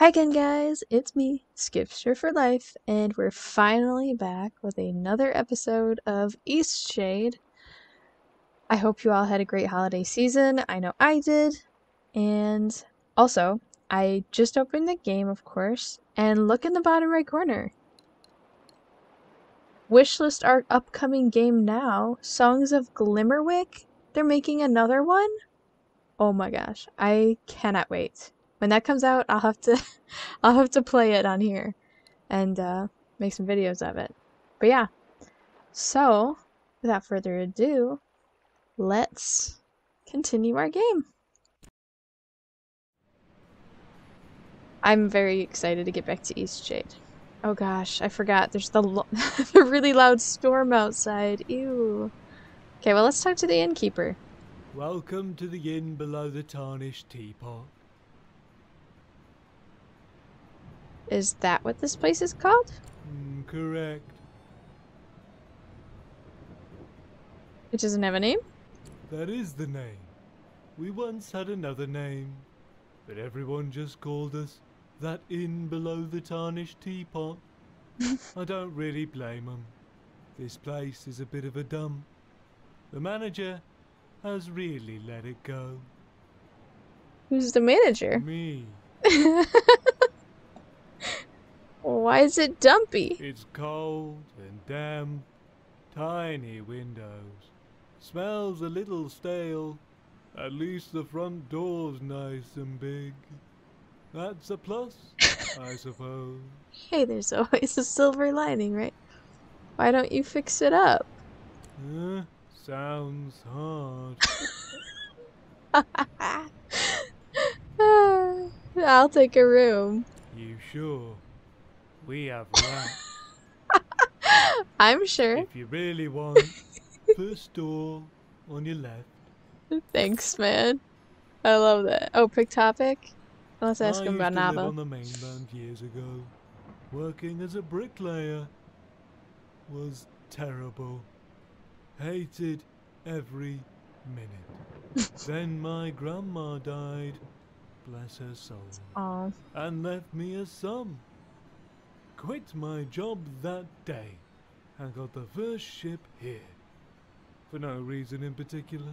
Hi again guys, it's me, Skipster4Life, and we're finally back with another episode of Eastshade. I hope you all had a great holiday season, I know I did, and also, I just opened the game of course, and look in the bottom right corner. Wishlist our upcoming game now, Songs of Glimmerwick? They're making another one? Oh my gosh, I cannot wait. When that comes out, I'll have to play it on here and make some videos of it. But yeah, so without further ado, let's continue our game. I'm very excited to get back to Eastshade. Oh gosh, I forgot. There's the really loud storm outside. Ew. Okay, well let's talk to the innkeeper. Welcome to the Inn Below the Tarnished Teapot. Is that what this place is called? Correct. It doesn't have a name? That is the name. We once had another name, but everyone just called us that Inn Below the Tarnished Teapot. I don't really blame them. This place is a bit of a dump. The manager has really let it go. Who's the manager? Me. Why is it dumpy? It's cold and damp, tiny windows, smells a little stale, at least the front door's nice and big. That's a plus, I suppose. Hey, there's always a silver lining, right? Why don't you fix it up? Sounds hard. I'll take a room. You sure? We have one. I'm sure. If you really want, first door on your left. Thanks, man. I love that. Oh, pick topic? Let's ask him about Nava. I used to live on the mainland years ago. Working as a bricklayer was terrible. Hated every minute. Then my grandma died, bless her soul. Aww. And left me a son. Quit my job that day and got the first ship here. For no reason in particular.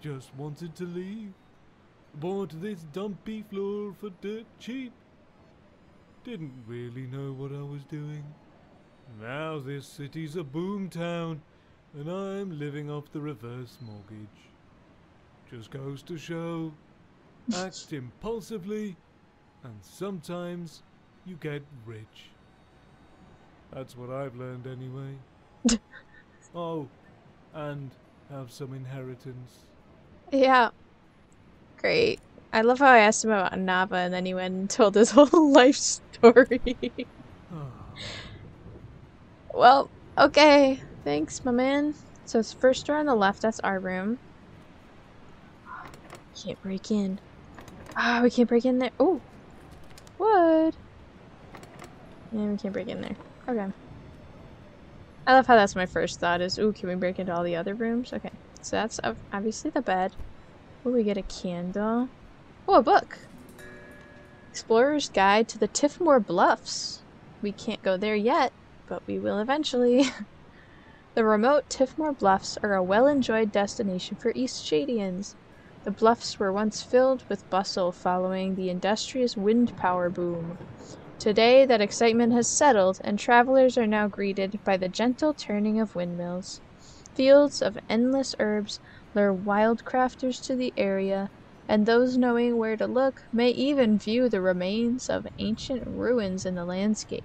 Just wanted to leave. Bought this dumpy floor for dirt cheap. Didn't really know what I was doing. Now this city's a boom town and I'm living off the reverse mortgage. Just goes to show, act impulsively and sometimes you get rich. That's what I've learned anyway. Oh, and have some inheritance. Yeah. Great. I love how I asked him about Nava and then he went and told his whole life story. Oh. Well, okay. Thanks, my man. So it's first door on the left. That's our room. Can't break in. Ah, oh, we can't break in there. Oh. Wood. And we can't break in there. Okay. I love how that's my first thought is, ooh, can we break into all the other rooms? Okay. So that's obviously the bed. Oh, we get a candle. Oh, a book. Explorer's Guide to the Tiffmore Bluffs. We can't go there yet, but we will eventually. The remote Tiffmore Bluffs are a well-enjoyed destination for Eastshadians. The bluffs were once filled with bustle following the industrious wind power boom. Today, that excitement has settled, and travelers are now greeted by the gentle turning of windmills. Fields of endless herbs lure wild crafters to the area, and those knowing where to look may even view the remains of ancient ruins in the landscape.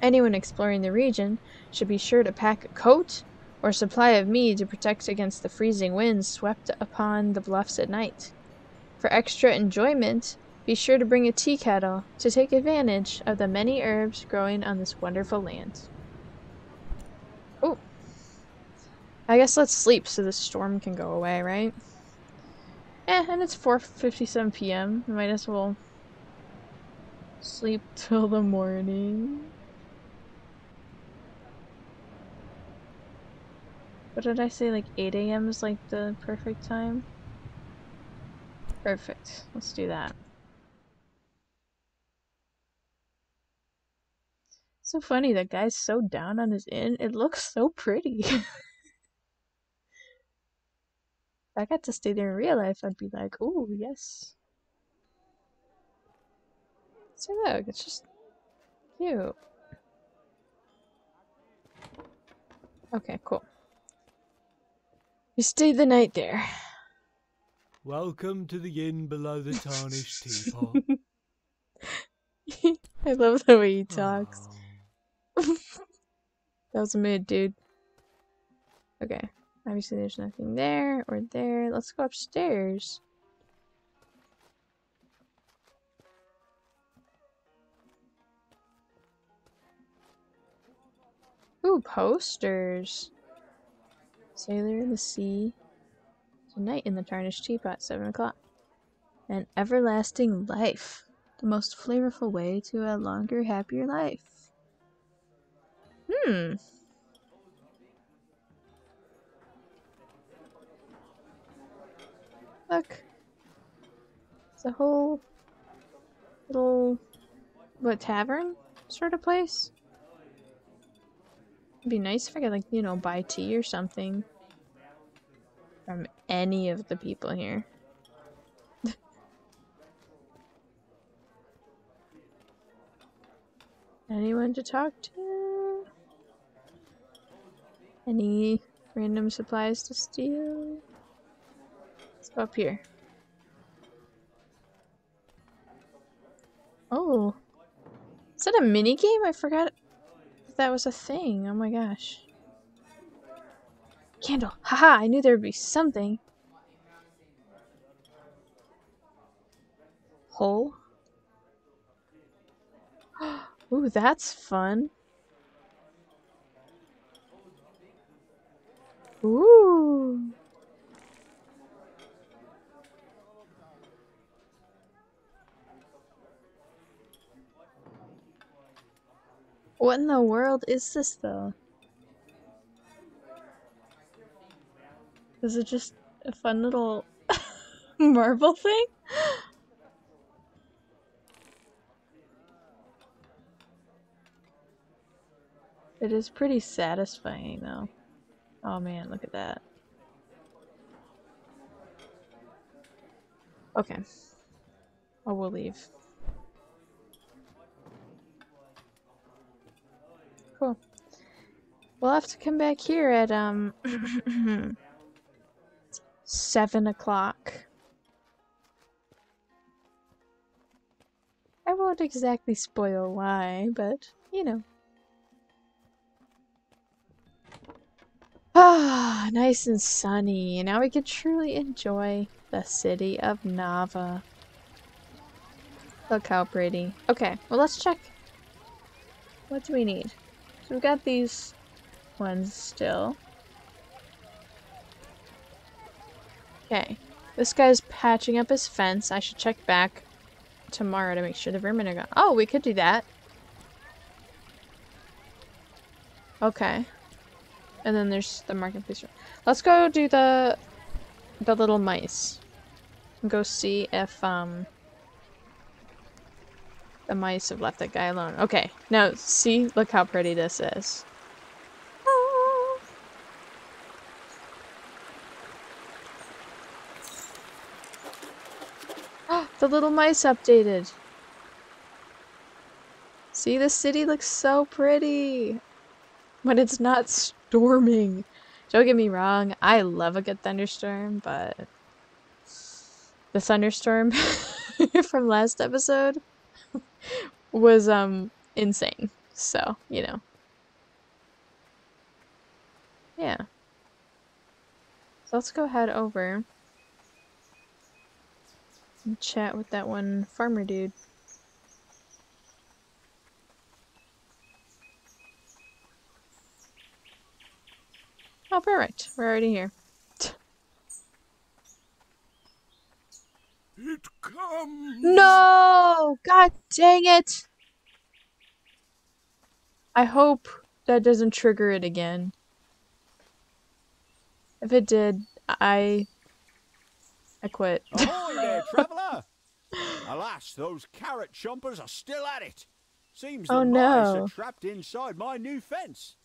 Anyone exploring the region should be sure to pack a coat or supply of mead to protect against the freezing winds swept upon the bluffs at night. For extra enjoyment, be sure to bring a tea kettle to take advantage of the many herbs growing on this wonderful land. Oh. I guess let's sleep so the storm can go away, right? And it's 4:57 p.m. Might as well sleep till the morning. What did I say? Like 8 a.m. is like the perfect time? Perfect. Let's do that. So funny that guy's so down on his inn. It looks so pretty. If I got to stay there in real life, I'd be like, ooh, yes. See, look, it's just cute. Okay, cool. We stayed the night there. Welcome to the Inn Below the Tarnished Teapot. I love the way he talks. That was mid, dude. Okay. Obviously there's nothing there or there. Let's go upstairs. Ooh, posters. Sailor in the sea. Night in the Tarnished Teapot, 7 o'clock. An everlasting life. The most flavorful way to a longer, happier life. Hmm. Look. It's a whole little, what, tavern sort of place? It'd be nice if I could, like, you know, buy tea or something from any of the people here. Anyone to talk to? Any random supplies to steal? Let's go up here. Oh. Is that a mini game? I forgot that was a thing. Oh my gosh. Candle. Haha, I knew there would be something. Hole. Ooh, that's fun. Ooh. What in the world is this, though? Is it just a fun little marble thing? It is pretty satisfying, though. Oh man, look at that. Okay. Oh, we'll leave. Cool. We'll have to come back here at, 7 o'clock. I won't exactly spoil why, but, you know. Ah, nice and sunny. And now we can truly enjoy the city of Nava. Look how pretty. Okay, well, let's check. What do we need? So we've got these ones still. Okay, this guy's patching up his fence. I should check back tomorrow to make sure the vermin are gone. Oh, we could do that. Okay. And then there's the marketplace. Let's go do the little mice. And go see if the mice have left that guy alone. Okay, now see, look how pretty this is. The little mice updated. See, the city looks so pretty when it's not storming. Don't get me wrong, I love a good thunderstorm, but the thunderstorm from last episode was insane. So, you know. Yeah. So let's go head over and chat with that one farmer dude. Oh, perfect. We're already here. It comes. No! God dang it! I hope that doesn't trigger it again. If it did, I quit. Oh, there, traveller! Alas, those carrot chompers are still at it. Seems the mice are trapped inside my new fence.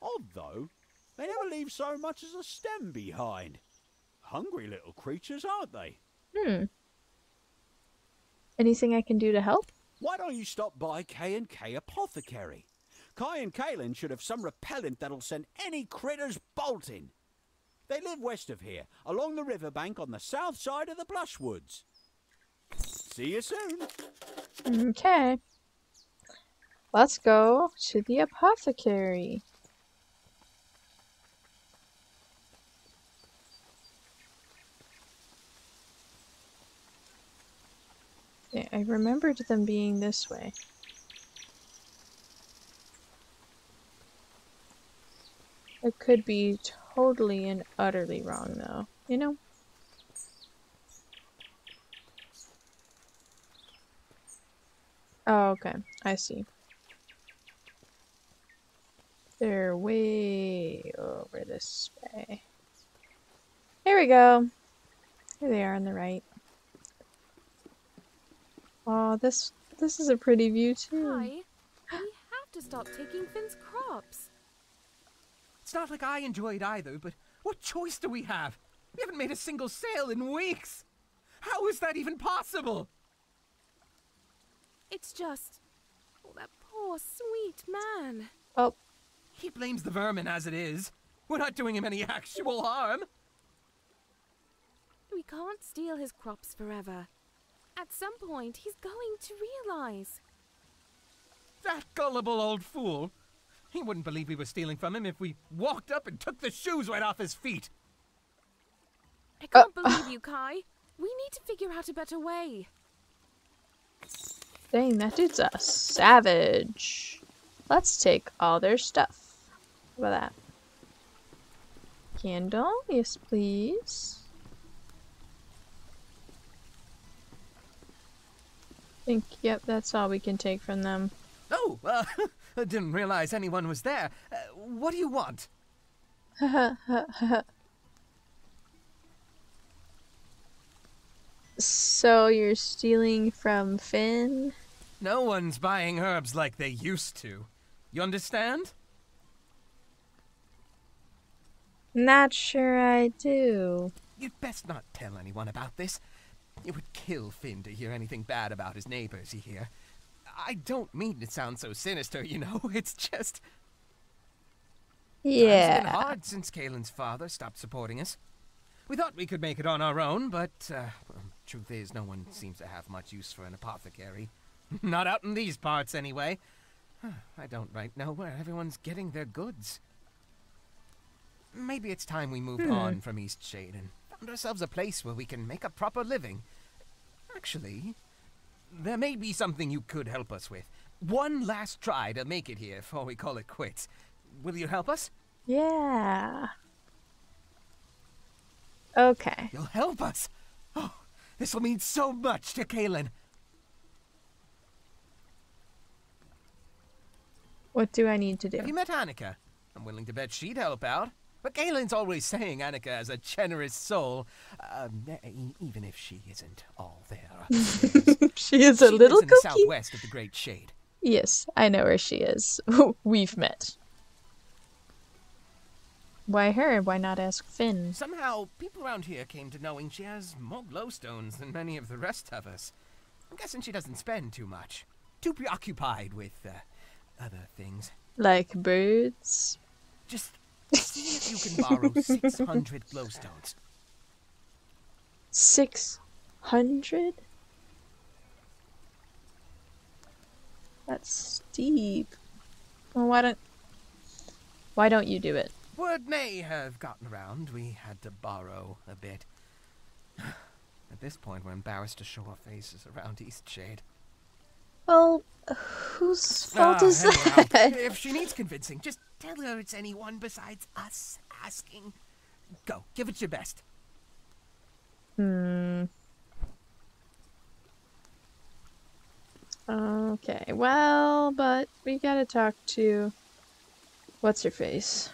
Odd, though. They never leave so much as a stem behind. Hungry little creatures, aren't they? Hmm. Anything I can do to help? Why don't you stop by K and K Apothecary? Kai and Kaelin should have some repellent that'll send any critters bolting. They live west of here, along the riverbank on the south side of the Blushwoods. See you soon. Okay. Let's go to the apothecary. Yeah, I remembered them being this way. I could be totally and utterly wrong, though, you know? Oh, okay. I see. They're way over this way. Here we go! Here they are on the right. Aw, this is a pretty view, too. Hi. We have to stop taking Finn's crops. It's not like I enjoy it either, but what choice do we have? We haven't made a single sale in weeks! How is that even possible? It's just... oh, that poor, sweet man. Oh. He blames the vermin as it is. We're not doing him any actual harm. We can't steal his crops forever. At some point, he's going to realize. That gullible old fool. He wouldn't believe we were stealing from him if we walked up and took the shoes right off his feet. I can't believe you, Kai. We need to figure out a better way. Dang, that dude's a savage. Let's take all their stuff. How about that? Candle? Yes, please. I think, yep, that's all we can take from them. Oh, I didn't realize anyone was there. What do you want? So you're stealing from Finn? No one's buying herbs like they used to. You understand? Not sure I do. You'd best not tell anyone about this. It would kill Finn to hear anything bad about his neighbors, you hear? I don't mean to sound so sinister, you know, it's just... yeah. It's been hard since Kaelin's father stopped supporting us. We thought we could make it on our own, but, well, truth is, no one seems to have much use for an apothecary. Not out in these parts, anyway. I don't right know where everyone's getting their goods. Maybe it's time we moved on from Eastshade and found ourselves a place where we can make a proper living. Actually... there may be something you could help us with. One last try to make it here before we call it quits. Will you help us? Yeah. Okay. You'll help us? Oh, this will mean so much to Kaelin. What do I need to do? Have you met Annika? I'm willing to bet she'd help out. But Kaelin's always saying Annika has a generous soul, even if she isn't all there. She is a little cookie. She lives in the southwest of the Great Shade. Yes, I know where she is. We've met. Why her? Why not ask Finn? Somehow, people around here came to knowing she has more glowstones than many of the rest of us. I'm guessing she doesn't spend too much. Too preoccupied with other things. Like birds? Just... see if you can borrow 600 glowstones. 600? That's steep. Well, why don't you do it? Word may have gotten around. We had to borrow a bit. At this point, we're embarrassed to show our faces around Eastshade. Well, whose fault is that? If she needs convincing, just tell her it's anyone besides us asking. Go, give it your best. Okay, well, but we gotta talk to... what's her face?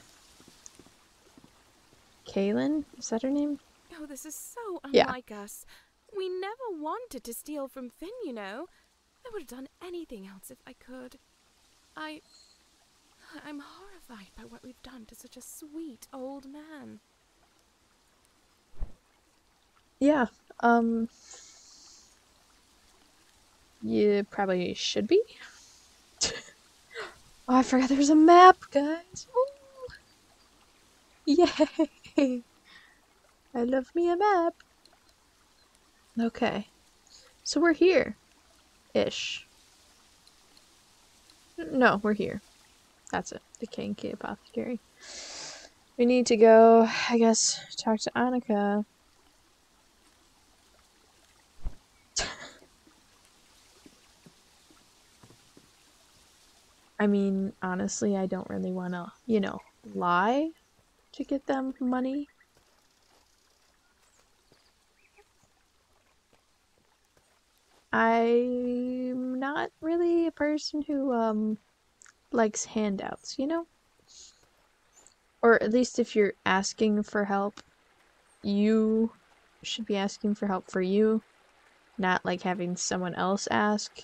Kaelin? Is that her name? Oh, this is so unlike us. We never wanted to steal from Finn, you know. I would have done anything else if I could. I'm horrified by what we've done to such a sweet old man. Yeah, you probably should be. Oh, I forgot there's a map, guys. Ooh. Yay! I love me a map. Okay. So we're here. Ish. No, we're here. That's it. The K and K Apothecary. We need to go, I guess, talk to Annika. I mean, honestly, I don't really want to, you know, lie to get them money. I'm not really a person who, likes handouts, you know? Or at least if you're asking for help, you should be asking for help for you, not like having someone else ask,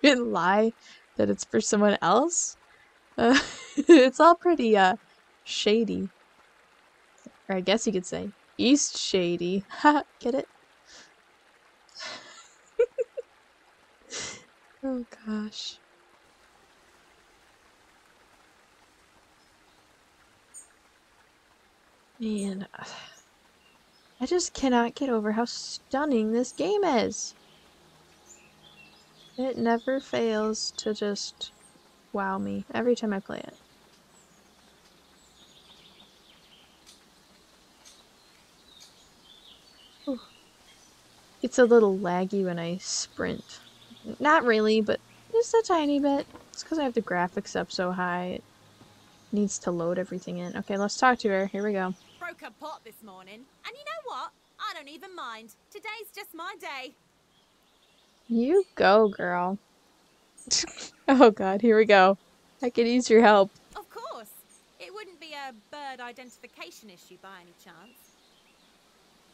and lie that it's for someone else. It's all pretty, shady. Or I guess you could say, Eastshade. Haha, get it? Oh gosh. Man, I just cannot get over how stunning this game is. It never fails to just wow me every time I play it. Ooh. It's a little laggy when I sprint. Not really, but just a tiny bit. It's because I have the graphics up so high. It needs to load everything in. Okay, let's talk to her. Here we go. Broke a pot this morning, and you know what? I don't even mind. Today's just my day. You go, girl. Oh god, here we go. I could use your help. Of course. It wouldn't be a bird identification issue by any chance.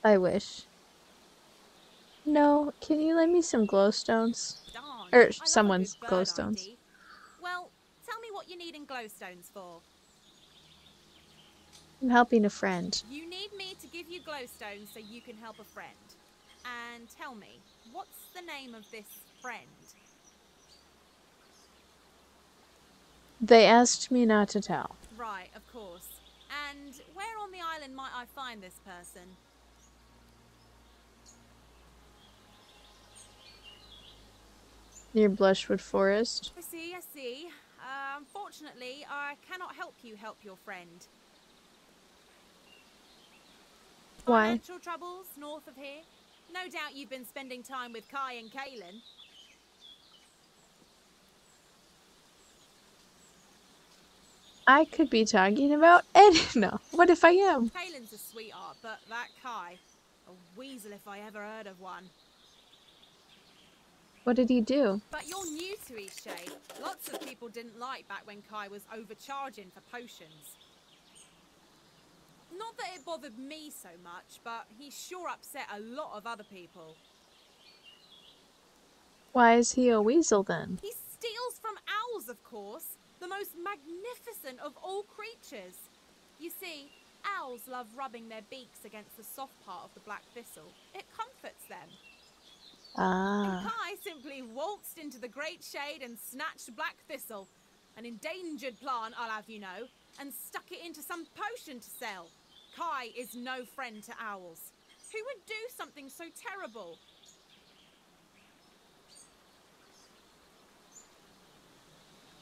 I wish. No, can you lend me some glowstones? Darn, someone's glowstones. ID. Well, tell me what you need in glowstones for. I'm helping a friend. You need me to give you glowstones so you can help a friend. And tell me, what's the name of this friend? They asked me not to tell. Right, of course. And where on the island might I find this person? Near Blushwood Forest. I see, I see. Unfortunately, I cannot help you help your friend. Why? Financial troubles north of here. No doubt you've been spending time with Kai and Kaelin. I could be talking about Ed. No, what if I am? Kaelin's a sweetheart, but that Kai, a weasel if I ever heard of one. What did he do? But you're new to Eastshade. Lots of people didn't like back when Kai was overcharging for potions. Not that it bothered me so much, but he sure upset a lot of other people. Why is he a weasel then? He steals from owls, of course. The most magnificent of all creatures. You see, owls love rubbing their beaks against the soft part of the black thistle. It comforts them. Ah. And Kai simply waltzed into the great shade and snatched black thistle, an endangered plant, I'll have you know, and stuck it into some potion to sell. Kai is no friend to owls. Who would do something so terrible?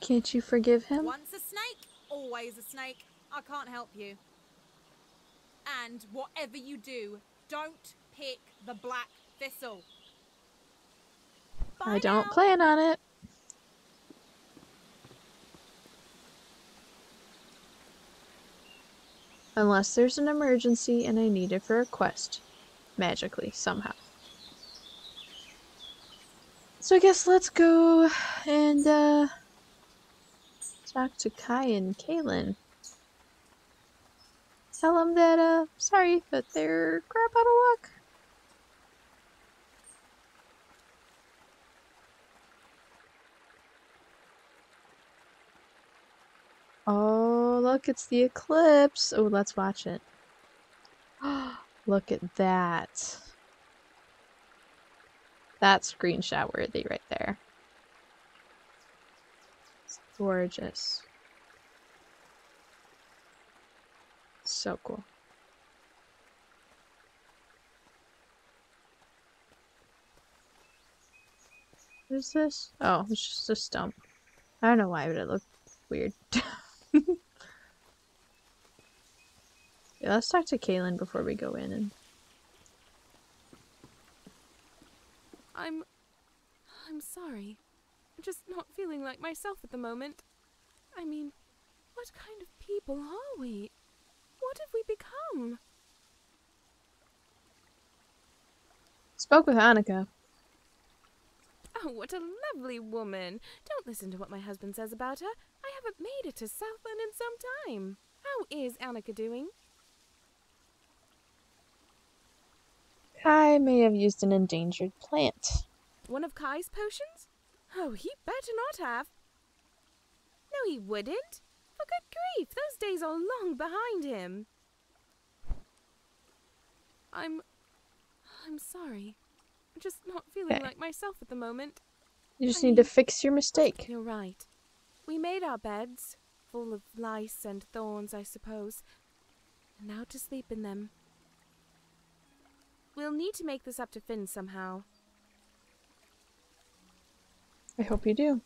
Can't you forgive him? Once a snake, always a snake. I can't help you. And whatever you do, don't pick the black thistle. I don't plan on it. Unless there's an emergency and I need it for a quest. Magically, somehow. So I guess let's go and, talk to Kai and Kaelin. Tell them that, sorry, but they're crap out of luck. Oh, look, it's the eclipse. Oh, let's watch it. Look at that. That's screenshot worthy right there. It's gorgeous. So cool. What is this? Oh, it's just a stump. I don't know why, but it looked weird. Yeah, let's talk to Kaelin before we go in. And I'm sorry. I'm just not feeling like myself at the moment. I mean, what kind of people are we? What have we become? Spoke with Annika. Oh, what a lovely woman. Don't listen to what my husband says about her. I haven't made it to Southland in some time. How is Annika doing? Kai may have used an endangered plant. One of Kai's potions? Oh, he better not have. No, he wouldn't. For good grief, those days are long behind him. I'm sorry. I'm just not feeling like myself at the moment. You just need to fix your mistake. You're right. We made our beds, full of lice and thorns, I suppose, and now to sleep in them. We'll need to make this up to Finn somehow. I hope you do.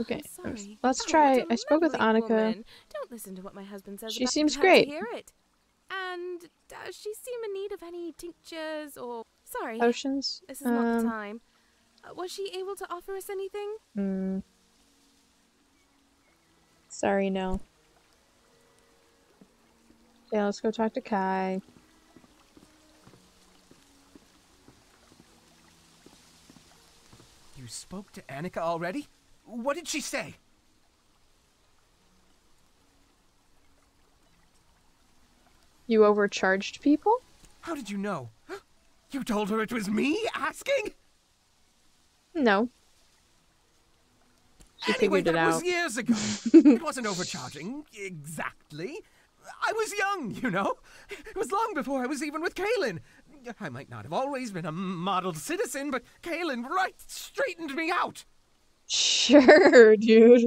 Okay, sorry. Let's try. I spoke with Annika. Don't listen to what my husband says. She seems great. Hear it. And does she seem in need of any tinctures or potions? This is not the time. Was she able to offer us anything? Sorry, no. Yeah, let's go talk to Kai. You spoke to Annika already? What did she say? You overcharged people? How did you know? You told her it was me asking? No. She figured it out. That was years ago. It wasn't overcharging, exactly. I was young, you know? It was long before I was even with Kaelin. I might not have always been a model citizen, but Kaelin straightened me out. Sure, dude.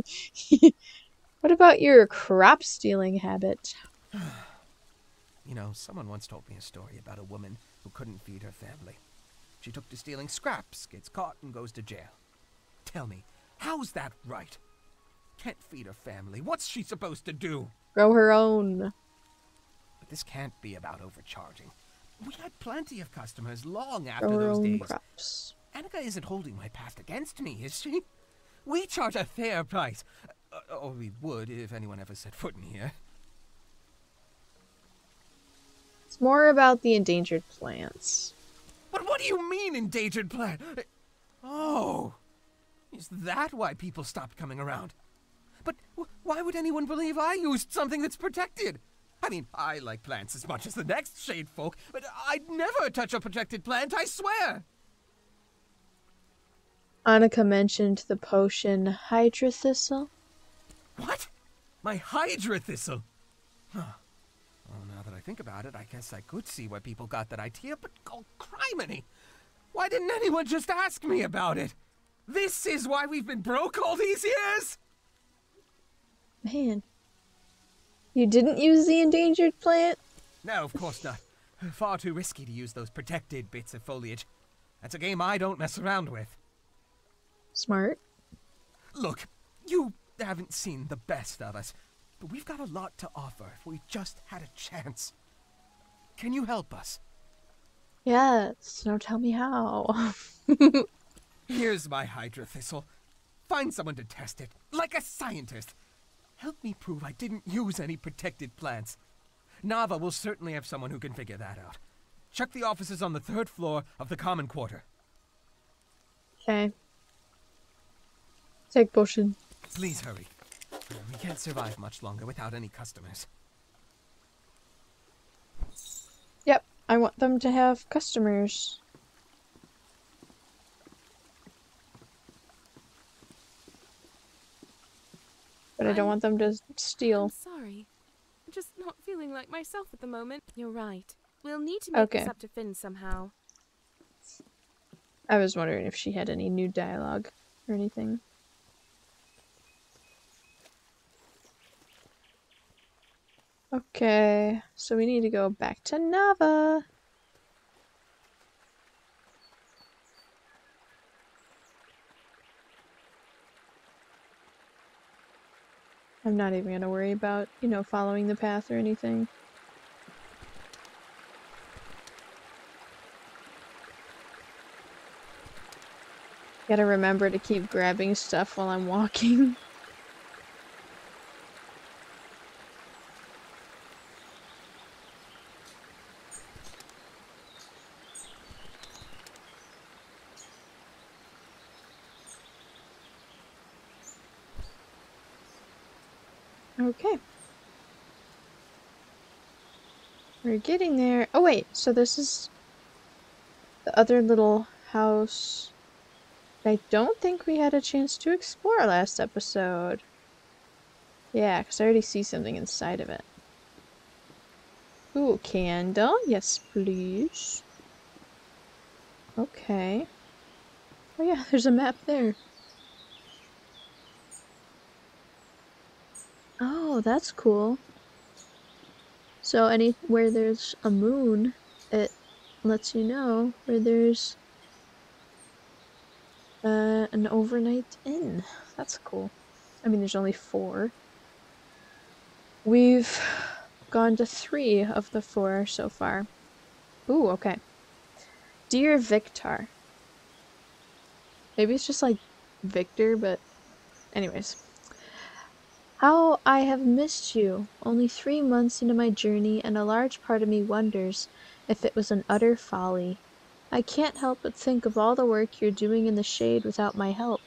What about your crop stealing habit? You know, someone once told me a story about a woman who couldn't feed her family. She took to stealing scraps, gets caught, and goes to jail. Tell me, how's that right? Can't feed her family. What's she supposed to do? Grow her own. But this can't be about overcharging. We had plenty of customers long after those days. Crops. Annika isn't holding my past against me, is she? We charge a fair price. Or we would if anyone ever set foot in here. It's more about the endangered plants. But what do you mean, endangered plant? Oh, is that why people stopped coming around? But why would anyone believe I used something that's protected? I mean, I like plants as much as the next shade folk, but I'd never touch a protected plant, I swear! Annika mentioned the potion Hydrathistle. What? My Hydrathistle? Huh. Well, now that I think about it, I guess I could see why people got that idea, but oh, criminy! Why didn't anyone just ask me about it? This is why we've been broke all these years? Man. You didn't use the endangered plant? No, of course not. Far too risky to use those protected bits of foliage. That's a game I don't mess around with. Smart. Look, you haven't seen the best of us. But we've got a lot to offer if we just had a chance. Can you help us? Yes, now tell me how. Here's my Hydrathistle. Find someone to test it, like a scientist. Help me prove I didn't use any protected plants. Nava will certainly have someone who can figure that out. Check the offices on the 3rd floor of the common quarter. Okay. Take potion. Please hurry. We can't survive much longer without any customers. Yep, I want them to have customers. But I don't want them to steal. I'm sorry. I'm just not feeling like myself at the moment. You're right. We'll need to make this up to Finn somehow. I was wondering if she had any new dialogue or anything. Okay, so we need to go back to Nava. I'm not even gonna worry about, you know, following the path or anything. Gotta remember to keep grabbing stuff while I'm walking. Okay. We're getting there. Oh wait, so this is the other little house I don't think we had a chance to explore last episode. Yeah, because I already see something inside of it. Ooh, candle. Yes, please. Okay. Oh yeah, there's a map there. Oh, that's cool. So anywhere there's a moon, it lets you know where there's an overnight inn. That's cool. I mean, there's only 4. We've gone to 3 of the 4 so far. Ooh, okay. Dear Victor. Maybe it's just like Victor, but anyways. How I have missed you! Only 3 months into my journey, and a large part of me wonders if it was an utter folly. I can't help but think of all the work you're doing in the shade without my help.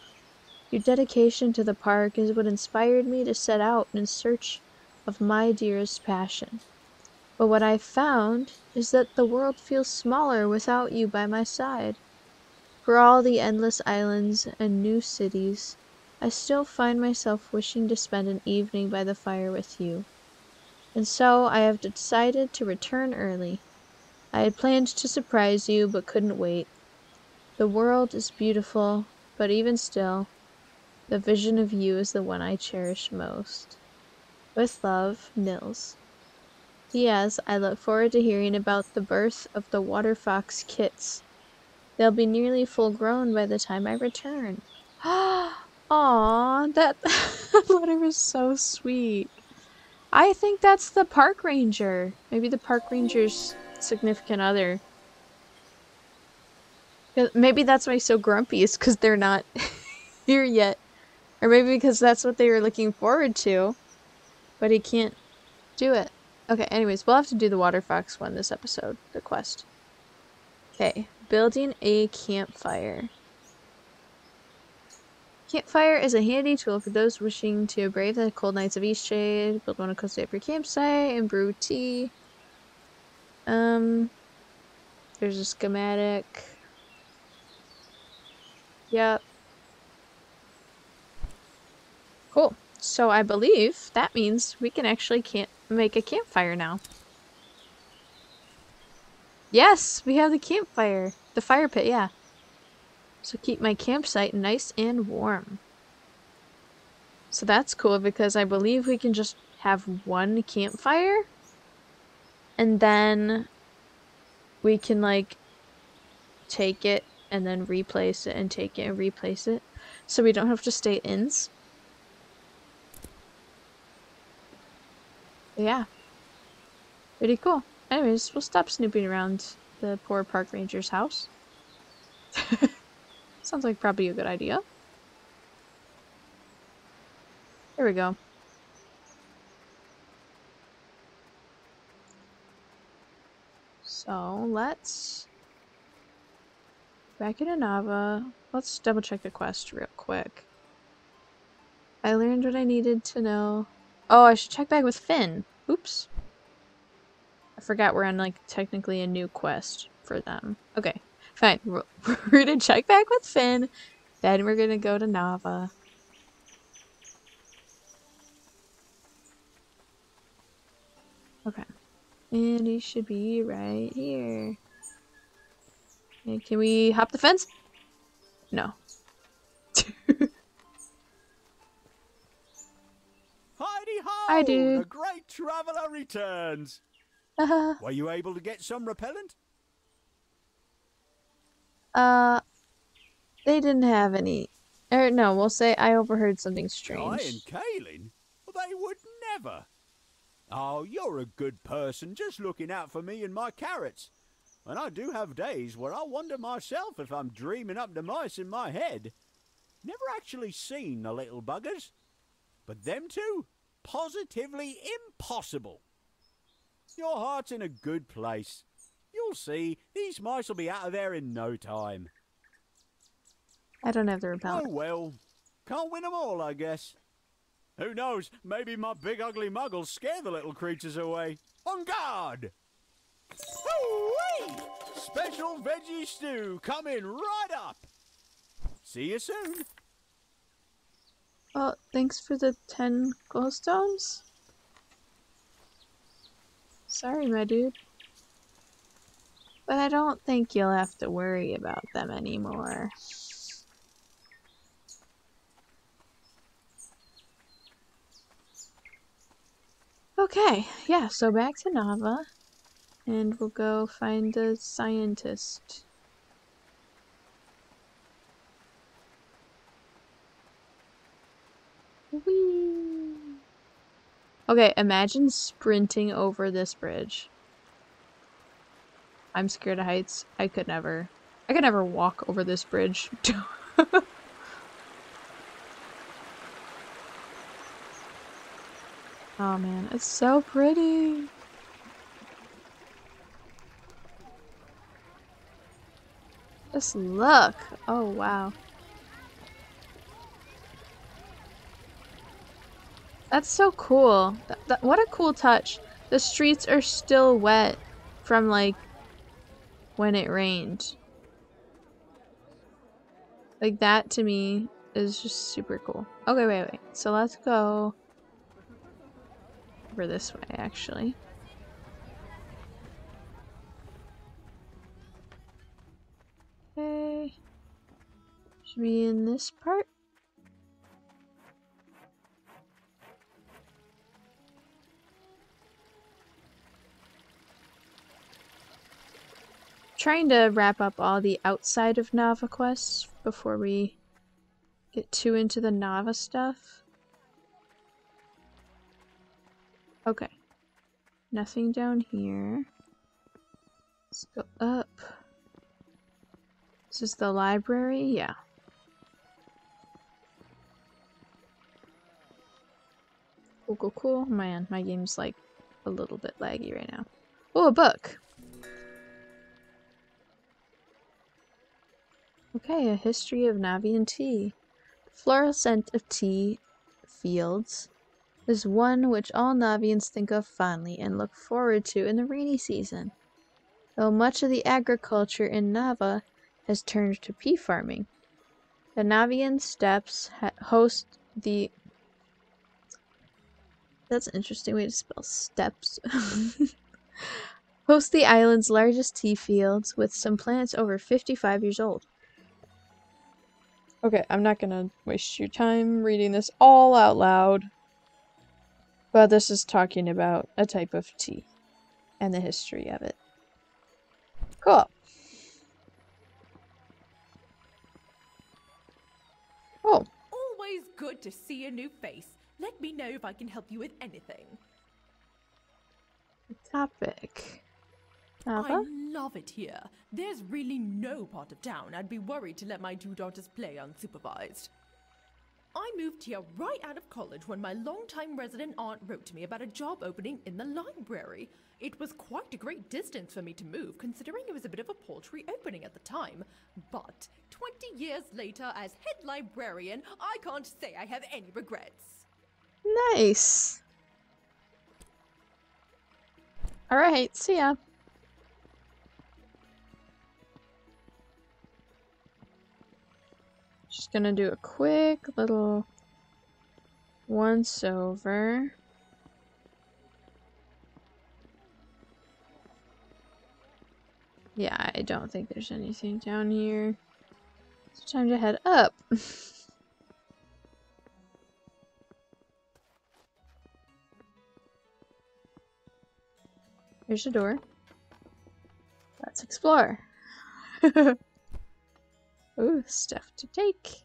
Your dedication to the park is what inspired me to set out in search of my dearest passion. But what I've found is that the world feels smaller without you by my side. For all the endless islands and new cities, I still find myself wishing to spend an evening by the fire with you. And so I have decided to return early. I had planned to surprise you, but couldn't wait. The world is beautiful, but even still, the vision of you is the one I cherish most. With love, Nils. P.S. I look forward to hearing about the birth of the Waterfox kits. They'll be nearly full grown by the time I return. Aww, that letter was so sweet. I think that's the park ranger. Maybe the park ranger's significant other. Maybe that's why he's so grumpy, is because they're not here yet. Or maybe because that's what they were looking forward to, but he can't do it. Okay, anyways, we'll have to do the Waterfox one this episode, the quest. Okay, building a campfire. Campfire is a handy tool for those wishing to brave the cold nights of Eastshade, build one to cozy up your campsite, and brew tea. There's a schematic. Yep. Cool. So I believe that means we can actually make a campfire now. Yes, we have the campfire. The fire pit, yeah. So keep my campsite nice and warm. So that's cool because I believe we can just have one campfire. And then we can, like, take it and then replace it and take it and replace it. So we don't have to stay at inns. Yeah. Pretty cool. Anyways, we'll stop snooping around the poor park ranger's house. Sounds like probably a good idea. Here we go. So let's back into Nava. Let's double check the quest real quick. I learned what I needed to know. Oh, I should check back with Finn. Oops. I forgot we're on, like, technically a new quest for them. Okay, fine. We're gonna check back with Finn. Then we're gonna go to Nava. Okay. And he should be right here. And can we hop the fence? No. I do. The great traveler returns. Were you able to get some repellent? They didn't have any. Or no, we'll say I overheard something strange. Kai and Kaelin? Well, they would never. Oh, you're a good person, just looking out for me and my carrots. And I do have days where I wonder myself if I'm dreaming up the mice in my head. Never actually seen the little buggers. But them two? Positively impossible. Your heart's in a good place. You'll see, these mice will be out of there in no time. I don't have the repellent. Oh well, can't win them all, I guess. Who knows, maybe my big ugly muggles scare the little creatures away. On guard! Hoo-wee! Special veggie stew coming right up. See you soon. Well, thanks for the 10 glowstones. Sorry, my dude. But I don't think you'll have to worry about them anymore. Okay, yeah, so back to Nava. And we'll go find a scientist. Whee! Okay, imagine sprinting over this bridge. I'm scared of heights. I could never walk over this bridge. Oh man, it's so pretty. Just look. Oh wow. That's so cool. What a cool touch. The streets are still wet from like when it rained. Like that to me is just super cool. Okay, wait. So let's go over this way actually. Okay. Should be in this part. Trying to wrap up all the outside of Nava quests before we get too into the Nava stuff. Okay. Nothing down here. Let's go up. This is the library? Yeah. Cool, cool, cool. Man, my game's like a little bit laggy right now. Oh, a book! Okay, a history of Navian tea. The floral scent of tea fields is one which all Navians think of fondly and look forward to in the rainy season. Though much of the agriculture in Nava has turned to pea farming, the Navian steppes host the... That's an interesting way to spell steppes. Host the island's largest tea fields with some plants over 55 years old. Okay, I'm not gonna waste your time reading this all out loud. But this is talking about a type of tea and the history of it. Cool. Oh. Always good to see a new face. Let me know if I can help you with anything. Topic. I love it here. There's really no part of town I'd be worried to let my two daughters play unsupervised. I moved here right out of college when my longtime resident aunt wrote to me about a job opening in the library. It was quite a great distance for me to move, considering it was a bit of a paltry opening at the time. But 20 years later, as head librarian, I can't say I have any regrets. Nice. All right, see ya. Just gonna do a quick little once over. Yeah, I don't think there's anything down here. It's time to head up. Here's a door. Let's explore. Ooh, stuff to take.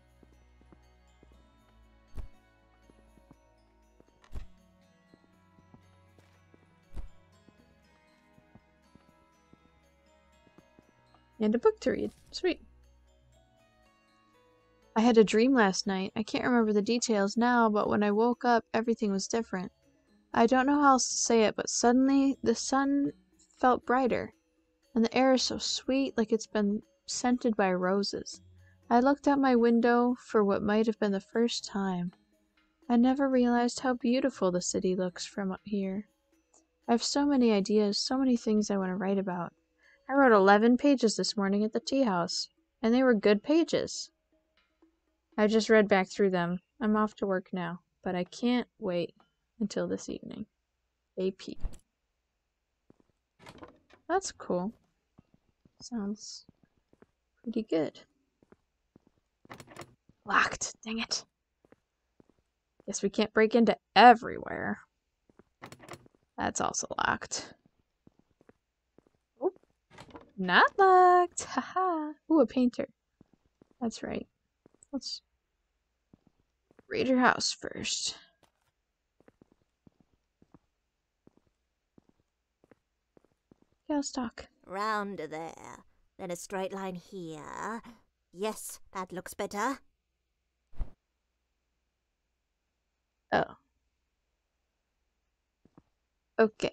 And a book to read. Sweet. I had a dream last night. I can't remember the details now, but when I woke up, everything was different. I don't know how else to say it, but suddenly the sun felt brighter, and the air is so sweet, like it's been scented by roses. I looked out my window for what might have been the first time. I never realized how beautiful the city looks from up here. I have so many ideas, so many things I want to write about. I wrote 11 pages this morning at the tea house, and they were good pages. I just read back through them. I'm off to work now, but I can't wait until this evening. AP. That's cool. Sounds pretty good. Locked, dang it. Guess we can't break into everywhere. That's also locked. Not locked! Haha! Ooh, a painter. That's right. Let's raid her house first. Let's talk. Round there. Then a straight line here. Yes, that looks better. Oh. Okay.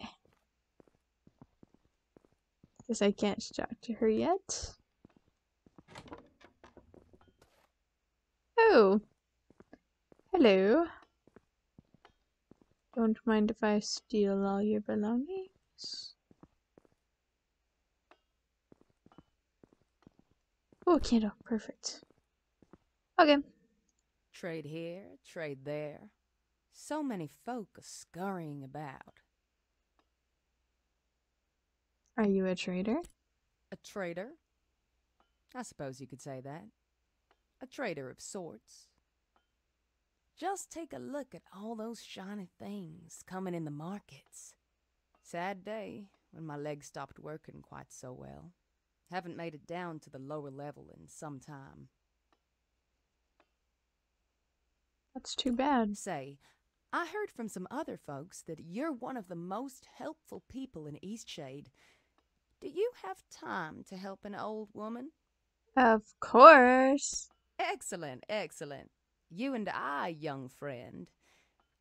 Guess I can't talk to her yet. Oh! Hello. Don't mind if I steal all your belongings. Oh, candle. Perfect. Okay. Trade here, trade there. So many folk are scurrying about. Are you a trader? A trader? I suppose you could say that. A trader of sorts. Just take a look at all those shiny things coming in the markets. Sad day when my legs stopped working quite so well. Haven't made it down to the lower level in some time. That's too bad. Say, I heard from some other folks that you're one of the most helpful people in Eastshade. Do you have time to help an old woman? Of course. Excellent, excellent. You and I, young friend.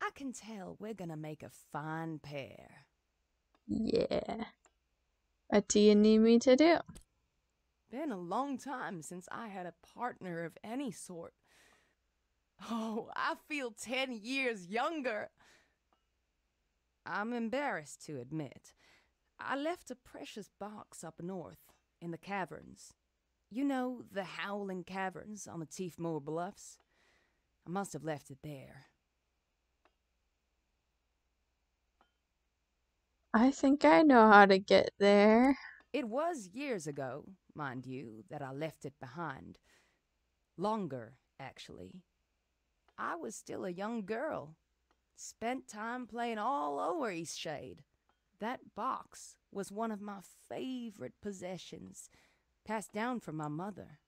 I can tell we're gonna make a fine pair. Yeah. What do you need me to do? Been a long time since I had a partner of any sort. Oh, I feel 10 years younger. I'm embarrassed to admit. I left a precious box up north, in the caverns. You know, the Howling Caverns on the Teethmoor Bluffs? I must have left it there. I think I know how to get there. It was years ago, mind you, that I left it behind. Longer, actually. I was still a young girl. Spent time playing all over Eastshade. That box was one of my favorite possessions, passed down from my mother.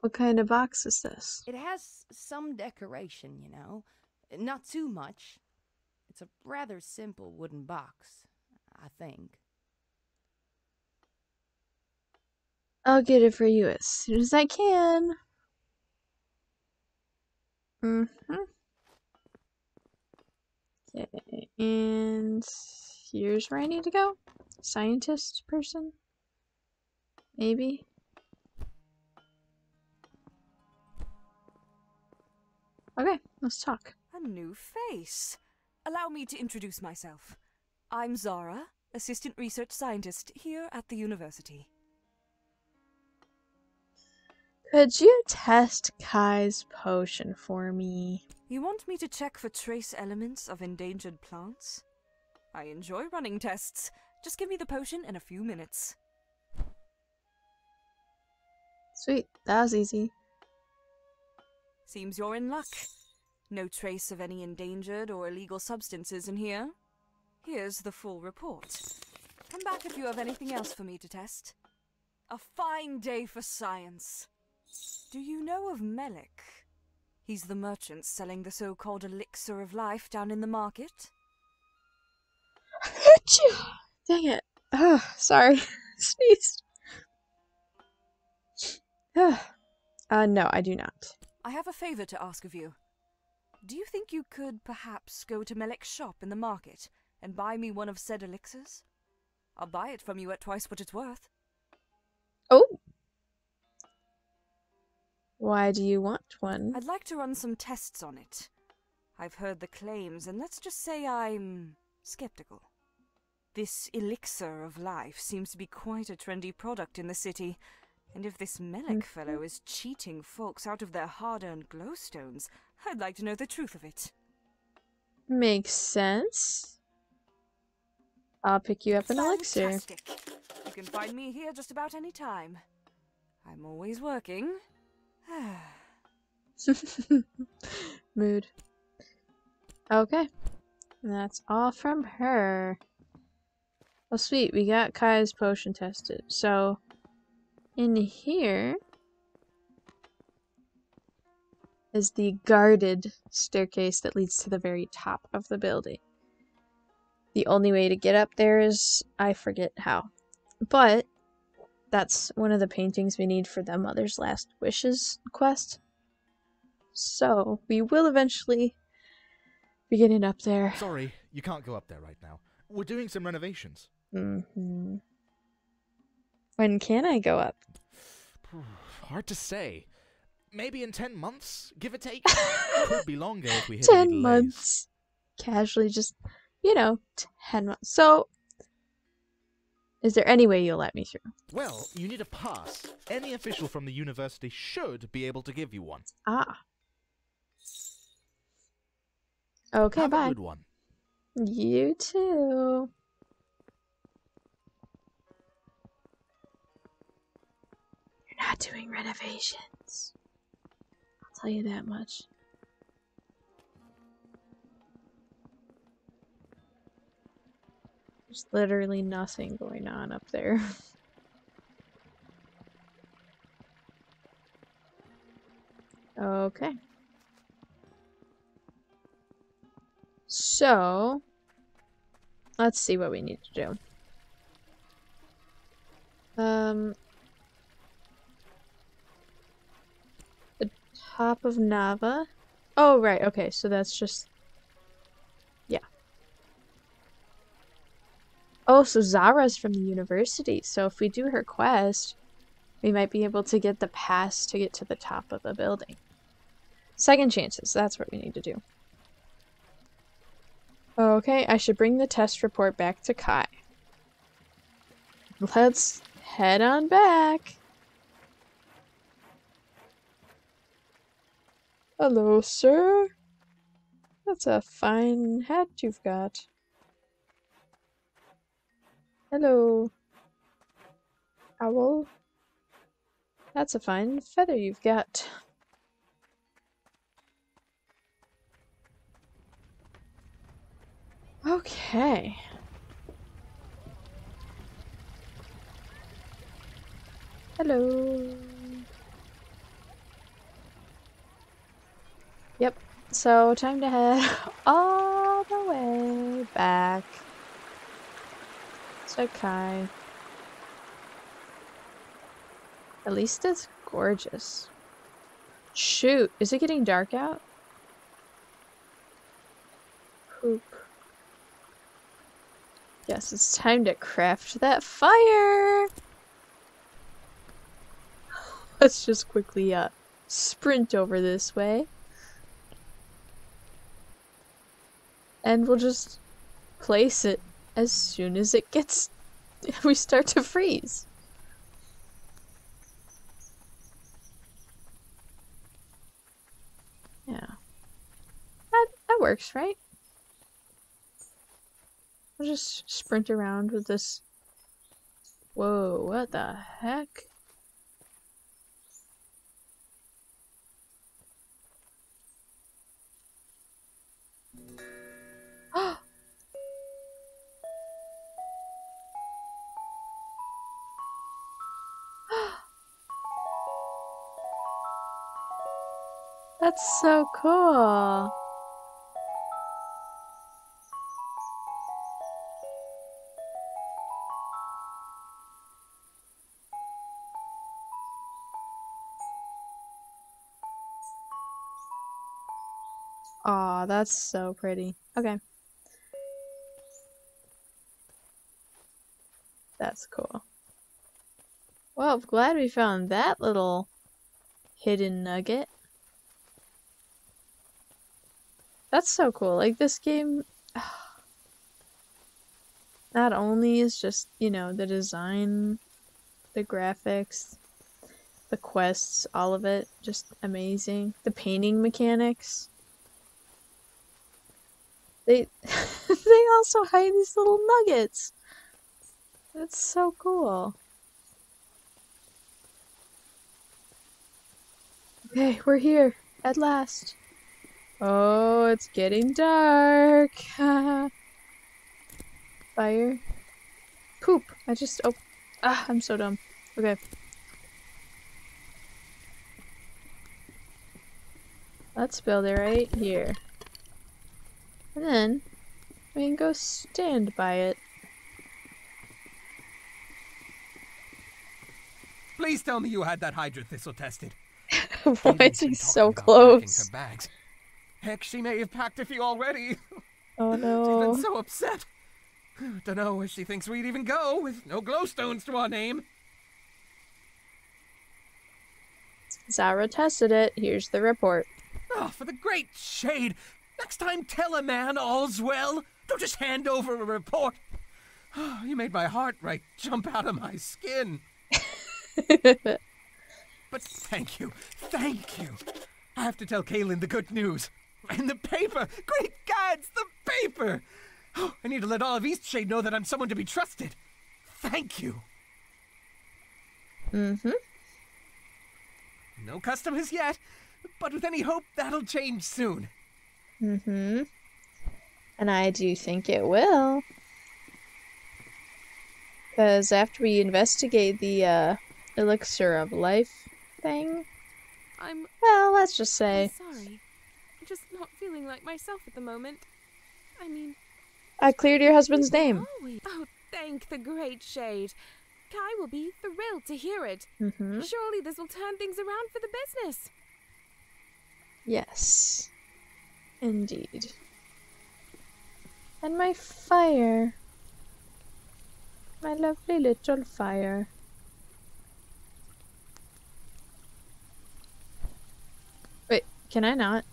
What kind of box is this? It has some decoration, you know. Not too much. It's a rather simple wooden box, I think. I'll get it for you as soon as I can. Okay, and here's where I need to go. Scientist person? Maybe? Okay, let's talk. A new face. Allow me to introduce myself. I'm Zara, assistant research scientist here at the university. Could you test Kai's potion for me? You want me to check for trace elements of endangered plants? I enjoy running tests. Just give me the potion in a few minutes. Sweet, that was easy. Seems you're in luck. No trace of any endangered or illegal substances in here. Here's the full report. Come back if you have anything else for me to test. A fine day for science. Do you know of Melik? He's the merchant selling the so-called elixir of life down in the market. Dang it. Oh, sorry. Sneezed. No, I do not. I have a favor to ask of you. Do you think you could perhaps go to Melik's shop in the market and buy me one of said elixirs? I'll buy it from you at twice what it's worth. Oh. Why do you want one? I'd like to run some tests on it. I've heard the claims, and let's just say I'm skeptical. This elixir of life seems to be quite a trendy product in the city. And if this Melik fellow is cheating folks out of their hard-earned glowstones, I'd like to know the truth of it. Makes sense. I'll pick you up an elixir. Fantastic. You can find me here just about any time. I'm always working. Mood. Okay. That's all from her. Oh sweet, we got Kai's potion tested. So, in here is the guarded staircase that leads to the very top of the building. The only way to get up there is, I forget how. But that's one of the paintings we need for the Mother's Last Wishes quest. So we will eventually be getting up there. Sorry, you can't go up there right now. We're doing some renovations. Mm-hmm. When can I go up? Hard to say. Maybe in 10 months, give or take. Could be longer if we hit 10 months. Casually just, you know, 10 months. So, is there any way you'll let me through? Well, you need a pass. Any official from the university should be able to give you one. Ah. Okay, have bye. A good one. You too. You're not doing renovations. I'll tell you that much. There's literally nothing going on up there. Okay. So, let's see what we need to do. The top of Nava. Oh, right. Okay, so that's just... Oh, so Zara's from the university, so if we do her quest, we might be able to get the pass to get to the top of the building. Second chances, that's what we need to do. Okay, I should bring the test report back to Kai. Let's head on back. Hello, sir. That's a fine hat you've got. Hello, owl. That's a fine feather you've got. Okay. Hello. Yep, so time to head all the way back. Okay. At least it's gorgeous. Shoot, is it getting dark out? Poop. Yes, it's time to craft that fire! Let's just quickly sprint over this way. And we'll just place it. As soon as it gets... we start to freeze. Yeah. That works, right? I'll just sprint around with this. Whoa, what the heck? That's so cool. Aw, that's so pretty. Okay. That's cool. Well, I'm glad we found that little hidden nugget. That's so cool. Like, this game, not only is just, you know, the design, the graphics, the quests, all of it, just amazing. The painting mechanics. They, they also hide these little nuggets. That's so cool. Okay, we're here, at last. Oh, it's getting dark. Fire. Poop. I just... Oh. Ah, I'm so dumb. Okay. Let's build it right here. And then we can go stand by it. Please tell me you had that Hydrathistle tested. Why is he so close? Heck, she may have packed a few already. Oh no. She's been so upset. Dunno if she thinks we'd even go with no glowstones to our name. Zara tested it. Here's the report. Oh, for the great shade. Next time tell a man all's well. Don't just hand over a report. Oh, you made my heart right jump out of my skin. But thank you. Thank you. I have to tell Kaelin the good news. And the paper! Great gods, the paper! Oh, I need to let all of Eastshade know that I'm someone to be trusted. Thank you. Mm-hmm. No customers yet, but with any hope, that'll change soon. Mm-hmm. And I do think it will. Because after we investigate the elixir of life thing... Well, let's just say... I'm sorry. I'm just not feeling like myself at the moment. I mean... I cleared your husband's name. Oh, thank the great shade. Kai will be thrilled to hear it. Mm-hmm. Surely this will turn things around for the business. Yes. Indeed. And my fire. My lovely little fire. Can I not?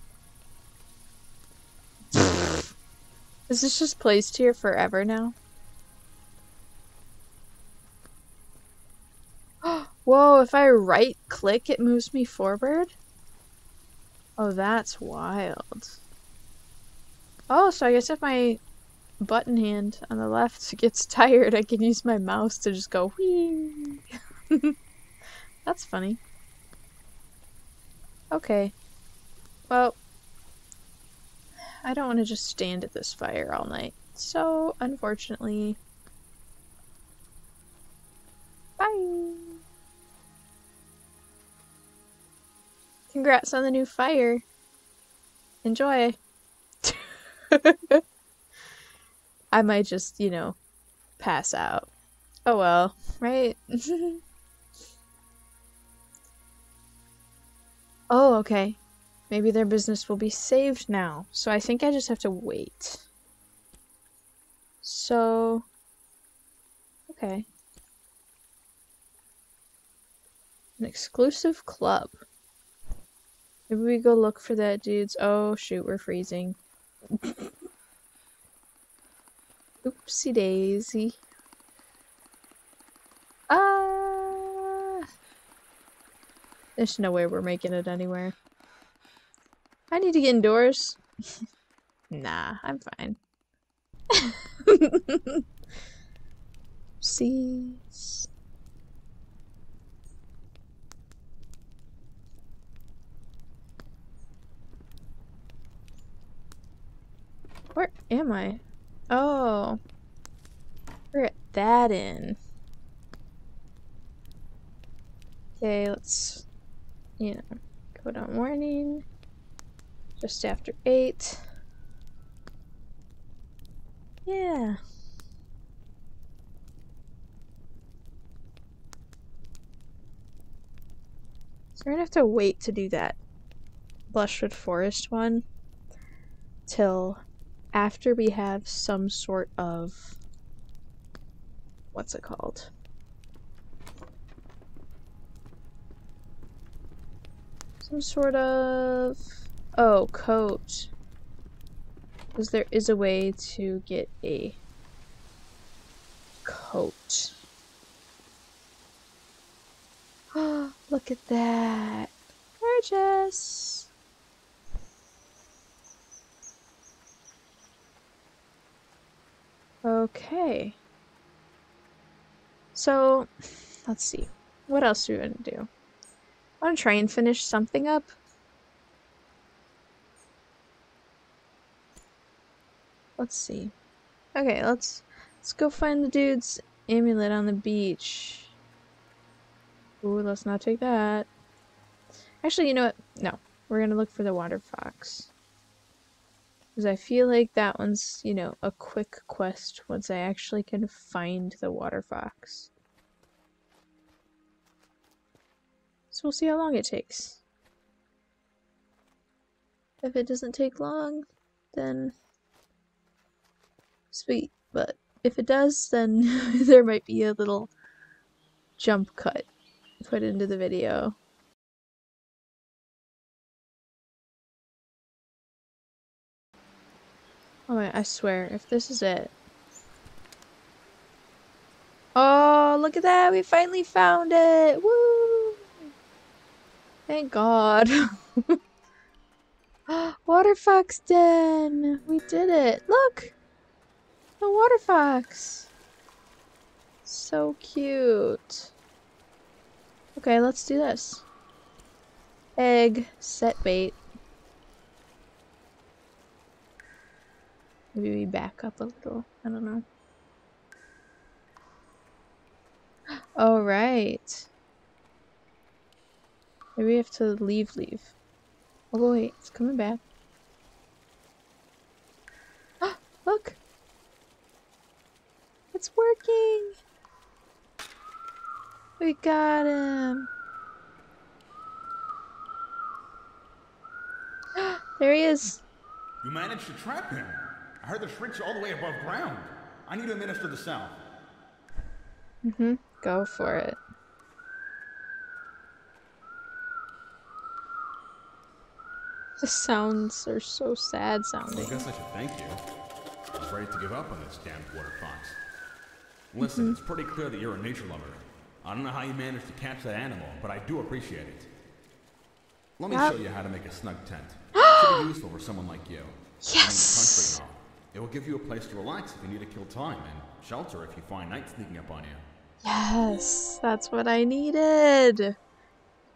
Is this just placed here forever now? Whoa, if I right click, it moves me forward? Oh, that's wild. Oh, so I guess if my button hand on the left gets tired, I can use my mouse to just go whee. That's funny. Okay. Well, I don't want to just stand at this fire all night, so unfortunately, bye! Congrats on the new fire! Enjoy! I might just, you know, pass out. Oh well, right? Oh, okay. Maybe their business will be saved now. So I think I just have to wait. So... Okay. An exclusive club. Maybe we go look for that dude's... Oh, shoot, we're freezing. Oopsie daisy. Ah! There's no way we're making it anywhere. I need to get indoors. Nah, I'm fine. Seeds. Where am I? Oh. We're at that inn. Okay, let's, you know, go down morning. Just after 8. Yeah. So we're gonna have to wait to do that Blushwood Forest one till after we have some sort of, what's it called? Some sort of, oh, coat. Because there is a way to get a coat. Oh, look at that. Gorgeous. Okay. So, let's see. What else are we gonna do? I want to try and finish something up. Let's see. Okay, let's go find the dude's amulet on the beach. Ooh, let's not take that. Actually, you know what? No. We're gonna look for the waterfox. Because I feel like that one's, you know, a quick quest once I actually can find the waterfox. So we'll see how long it takes. If it doesn't take long, then sweet, but if it does, then there might be a little jump cut put into the video. Oh my, I swear, if this is it. Oh, look at that! We finally found it! Woo! Thank God. Waterfox Den! We did it! Look! The water fox! So cute. Okay, let's do this. Egg, set bait. Maybe we back up a little. I don't know. Alright. Maybe we have to leave. Oh wait, it's coming back. Look! It's working! We got him! There he is! You managed to trap him! I heard the shriek's all the way above ground! I need to administer the sound. Mm-hmm. Go for it. The sounds are so sad sounding. I guess I should thank you. I was ready to give up on this damned water fox. Listen, It's pretty clear that you're a nature lover. I don't know how you managed to catch that animal, but I do appreciate it. Let me show you how to make a snug tent. It should be useful for someone like you. Yes! In the country and all. It will give you a place to relax if you need to kill time, and shelter if you find night sneaking up on you. Yes! That's what I needed!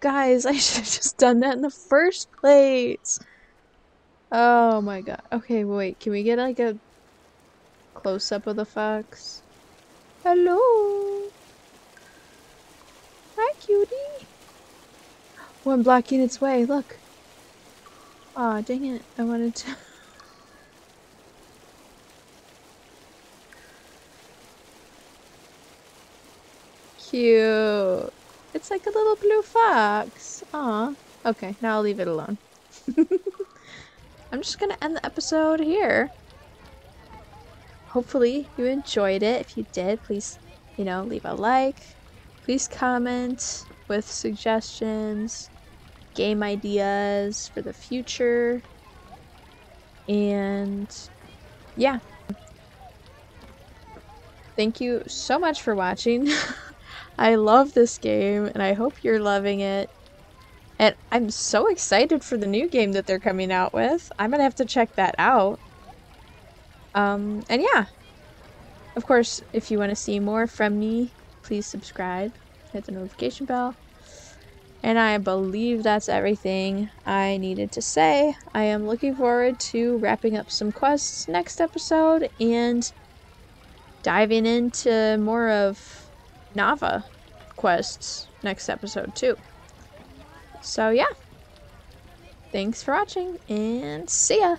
Guys, I should have just done that in the first place! Oh my god. Okay, wait, can we get like a close-up of the fox? Hello! Hi, cutie! One blocking its way, look! Aw, oh, dang it, I wanted to... Cute! It's like a little blue fox! Aw. Okay, now I'll leave it alone. I'm just gonna end the episode here. Hopefully you enjoyed it. If you did, please, you know, leave a like. Please comment with suggestions, game ideas for the future. And yeah. Thank you so much for watching. I love this game and I hope you're loving it. And I'm so excited for the new game that they're coming out with. I'm gonna have to check that out. And yeah, Of course, if you want to see more from me, please subscribe, hit the notification bell. And I believe that's everything I needed to say. I am looking forward to wrapping up some quests next episode and diving into more of Nava quests next episode too. So yeah, thanks for watching and see ya!